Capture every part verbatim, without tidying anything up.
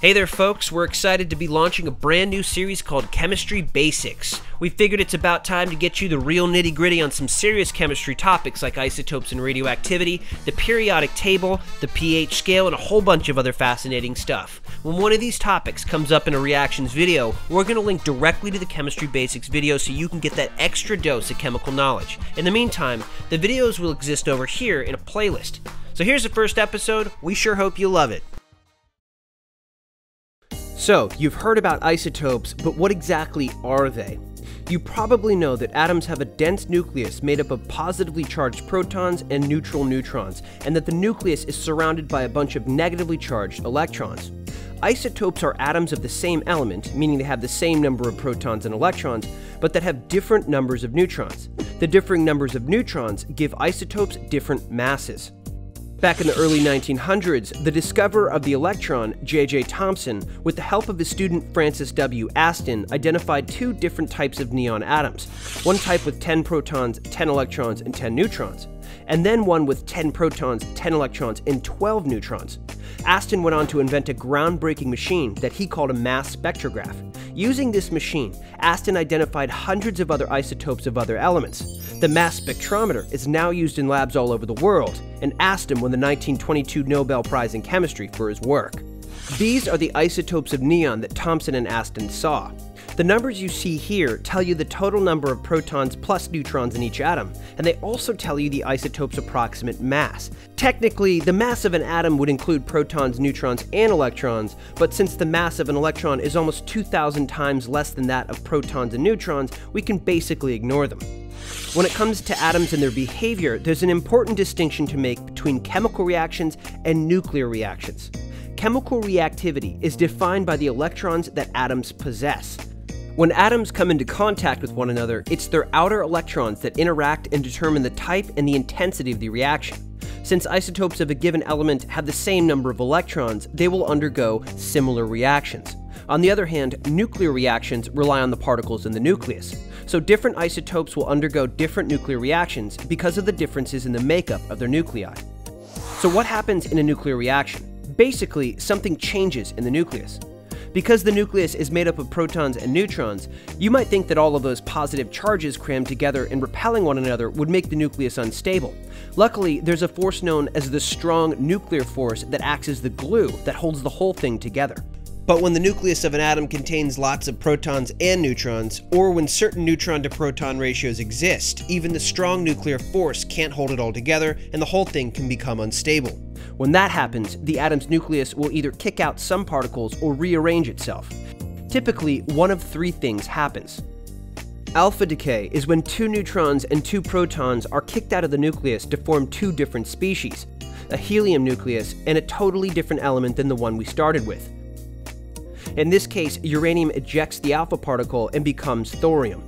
Hey there folks, we're excited to be launching a brand new series called Chemistry Basics. We figured it's about time to get you the real nitty gritty on some serious chemistry topics like isotopes and radioactivity, the periodic table, the pH scale, and a whole bunch of other fascinating stuff. When one of these topics comes up in a reactions video, we're going to link directly to the Chemistry Basics video so you can get that extra dose of chemical knowledge. In the meantime, the videos will exist over here in a playlist. So here's the first episode, we sure hope you love it. So, you've heard about isotopes, but what exactly are they? You probably know that atoms have a dense nucleus made up of positively charged protons and neutral neutrons, and that the nucleus is surrounded by a bunch of negatively charged electrons. Isotopes are atoms of the same element, meaning they have the same number of protons and electrons, but that have different numbers of neutrons. The differing numbers of neutrons give isotopes different masses. Back in the early nineteen hundreds, the discoverer of the electron, J J Thomson, with the help of his student Francis W. Aston, identified two different types of neon atoms, one type with ten protons, ten electrons, and ten neutrons, and then one with ten protons, ten electrons, and twelve neutrons. Aston went on to invent a groundbreaking machine that he called a mass spectrograph. Using this machine, Aston identified hundreds of other isotopes of other elements. The mass spectrometer is now used in labs all over the world, and Aston won the nineteen twenty-two Nobel Prize in Chemistry for his work. These are the isotopes of neon that Thomson and Aston saw. The numbers you see here tell you the total number of protons plus neutrons in each atom, and they also tell you the isotope's approximate mass. Technically, the mass of an atom would include protons, neutrons, and electrons, but since the mass of an electron is almost two thousand times less than that of protons and neutrons, we can basically ignore them. When it comes to atoms and their behavior, there's an important distinction to make between chemical reactions and nuclear reactions. Chemical reactivity is defined by the electrons that atoms possess. When atoms come into contact with one another, it's their outer electrons that interact and determine the type and the intensity of the reaction. Since isotopes of a given element have the same number of electrons, they will undergo similar reactions. On the other hand, nuclear reactions rely on the particles in the nucleus. So different isotopes will undergo different nuclear reactions because of the differences in the makeup of their nuclei. So what happens in a nuclear reaction? Basically, something changes in the nucleus. Because the nucleus is made up of protons and neutrons, you might think that all of those positive charges crammed together and repelling one another would make the nucleus unstable. Luckily, there's a force known as the strong nuclear force that acts as the glue that holds the whole thing together. But when the nucleus of an atom contains lots of protons and neutrons, or when certain neutron to proton ratios exist, even the strong nuclear force can't hold it all together, and the whole thing can become unstable. When that happens, the atom's nucleus will either kick out some particles or rearrange itself. Typically, one of three things happens. Alpha decay is when two neutrons and two protons are kicked out of the nucleus to form two different species, a helium nucleus and a totally different element than the one we started with. In this case, uranium ejects the alpha particle and becomes thorium.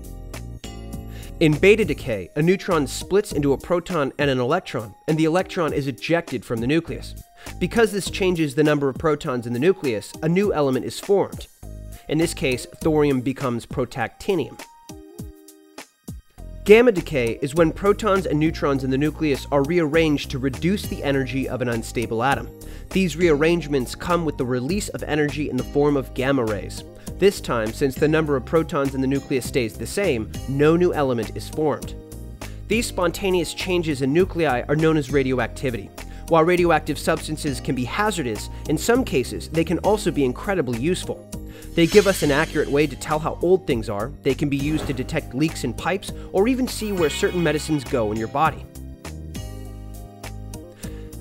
In beta decay, a neutron splits into a proton and an electron, and the electron is ejected from the nucleus. Because this changes the number of protons in the nucleus, a new element is formed. In this case, thorium becomes protactinium. Gamma decay is when protons and neutrons in the nucleus are rearranged to reduce the energy of an unstable atom. These rearrangements come with the release of energy in the form of gamma rays. This time, since the number of protons in the nucleus stays the same, no new element is formed. These spontaneous changes in nuclei are known as radioactivity. While radioactive substances can be hazardous, in some cases they can also be incredibly useful. They give us an accurate way to tell how old things are, they can be used to detect leaks in pipes, or even see where certain medicines go in your body.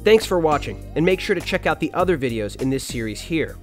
Thanks for watching, and make sure to check out the other videos in this series here.